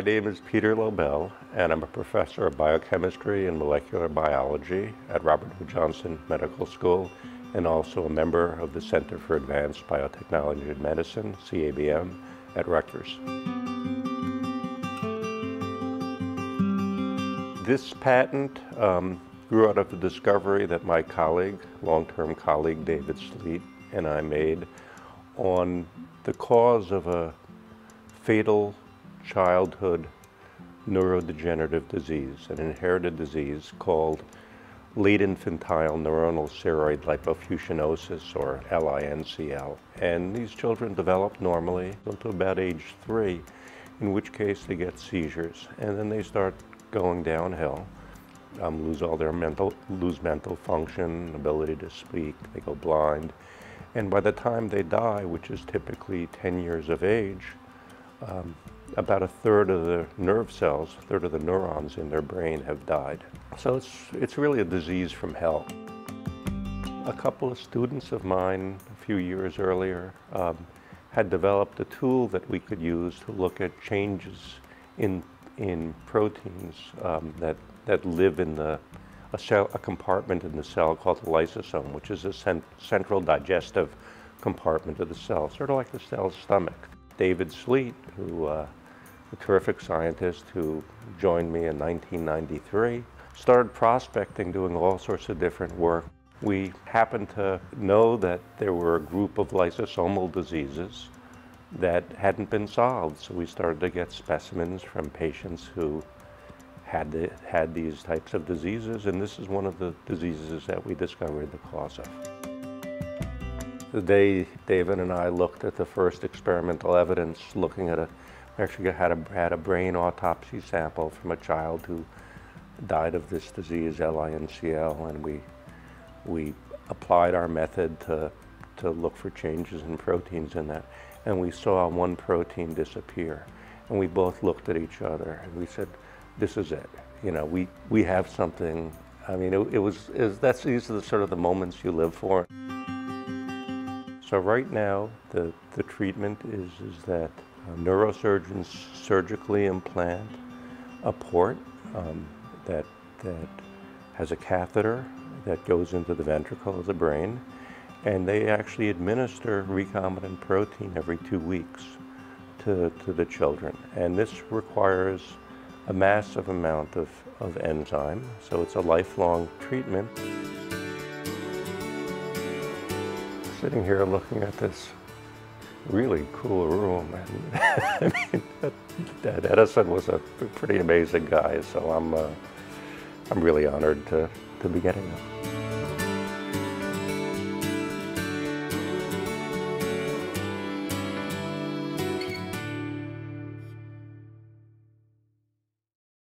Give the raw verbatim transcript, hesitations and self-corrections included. My name is Peter Lobel, and I'm a professor of biochemistry and molecular biology at Robert Wood Johnson Medical School, and also a member of the Center for Advanced Biotechnology and Medicine, C A B M, at Rutgers. This patent um, grew out of the discovery that my colleague, long-term colleague David Sleat, and I made on the cause of a fatal childhood neurodegenerative disease, an inherited disease called late infantile neuronal ceroid lipofuscinosis, or L I N C L. And these children develop normally until about age three, in which case they get seizures, and then they start going downhill, um, lose all their mental, lose mental function, ability to speak, they go blind. And by the time they die, which is typically ten years of age, um, about a third of the nerve cells, a third of the neurons in their brain have died. So it's, it's really a disease from hell. A couple of students of mine a few years earlier um, had developed a tool that we could use to look at changes in, in proteins um, that, that live in the, a, cell, a compartment in the cell called the lysosome, which is a cent central digestive compartment of the cell, sort of like the cell's stomach. David Sleat, who uh, a terrific scientist who joined me in nineteen ninety-three, started prospecting, doing all sorts of different work. We happened to know that there were a group of lysosomal diseases that hadn't been solved, so we started to get specimens from patients who had, the, had these types of diseases, and this is one of the diseases that we discovered the cause of. The day David and I looked at the first experimental evidence, looking at a actually had a, had a brain autopsy sample from a child who died of this disease, L I N C L, and we, we applied our method to, to look for changes in proteins in that, and we saw one protein disappear. And we both looked at each other, and we said, this is it. You know, we, we have something. I mean, it, it was, it was that's, these are the sort of the moments you live for. So right now, the, the treatment is, is that neurosurgeons surgically implant a port um, that, that has a catheter that goes into the ventricle of the brain, and they actually administer recombinant protein every two weeks to, to the children. And this requires a massive amount of, of enzyme, so it's a lifelong treatment. Sitting here looking at this really cool room, and I mean, that, that Edison was a pretty amazing guy, so I'm, uh, I'm really honored to, to be getting him.